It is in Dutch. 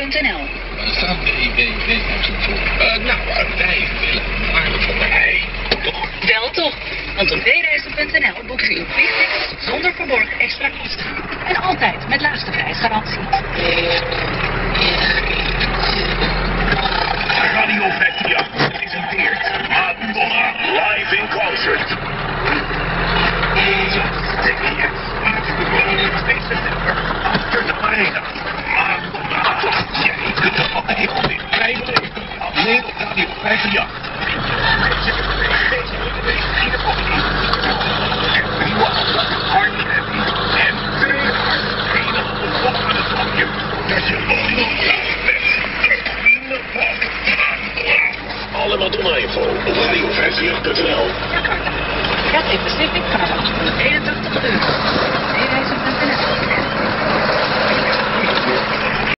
dreizen.nl. Waar staat BIB eigenlijk voor? Wij willen een aarde voor mij. Toch? Wel toch, want op dreizen.nl boekt u uw vliegtickets zonder verborgen extra kosten. En altijd met laagste prijsgarantie. Radio-vectorjacht presenteert Madonna live in concert. 6 september.